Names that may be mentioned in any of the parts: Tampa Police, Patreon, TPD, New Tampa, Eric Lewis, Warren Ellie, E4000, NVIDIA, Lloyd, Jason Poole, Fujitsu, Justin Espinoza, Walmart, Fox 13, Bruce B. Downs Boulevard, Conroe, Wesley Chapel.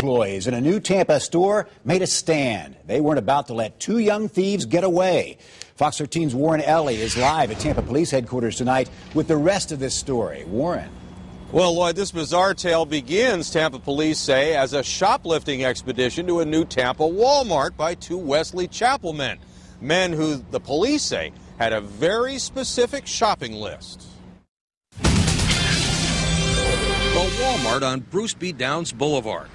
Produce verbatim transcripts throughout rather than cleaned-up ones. Employees in a new Tampa store made a stand. They weren't about to let two young thieves get away. Fox thirteen's Warren Ellie is live at Tampa Police headquarters tonight with the rest of this story. Warren. Well, Lloyd, this bizarre tale begins, Tampa police say, as a shoplifting expedition to a new Tampa Walmart by two Wesley Chapel men, men who the police say had a very specific shopping list. A Walmart on Bruce B. Downs Boulevard.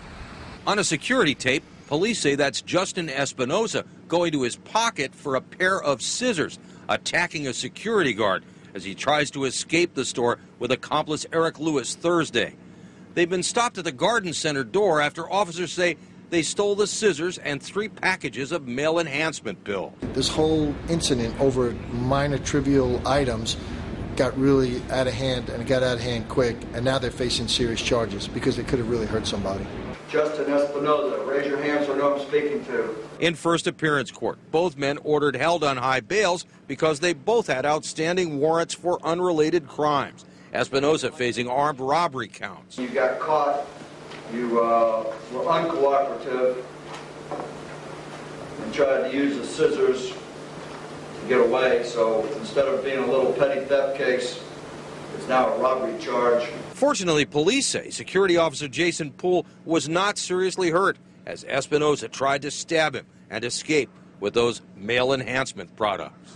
On a security tape, police say that's Justin Espinoza going to his pocket for a pair of scissors, attacking a security guard as he tries to escape the store with accomplice Eric Lewis Thursday. They've been stopped at the garden center door after officers say they stole the scissors and three packages of male enhancement pill. This whole incident over minor trivial items got really out of hand, and it got out of hand quick, and now they're facing serious charges because they could have really hurt somebody. Justin Espinoza, raise your hands or know I'm speaking to. In first appearance court, both men ordered held on high bails because they both had outstanding warrants for unrelated crimes. Espinoza facing armed robbery counts. You got caught, you uh, were uncooperative, and tried to use the scissors to get away. So instead of being a little petty theft case, it's now a robbery charge. Fortunately, police say security officer Jason Poole was not seriously hurt as Espinoza tried to stab him and escape with those male enhancement products.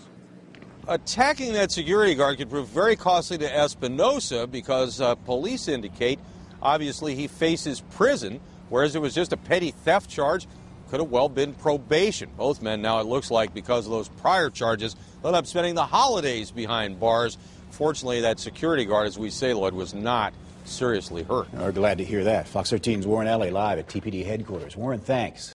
Attacking that security guard could prove very costly to Espinoza because uh, police indicate obviously he faces prison, whereas it was just a petty theft charge, could have well been probation. Both men now, it looks like, because of those prior charges, ended up spending the holidays behind bars. Fortunately, that security guard, as we say, Lloyd, was not seriously hurt. We're glad to hear that. Fox thirteen's Warren Ellie live at T P D headquarters. Warren, thanks.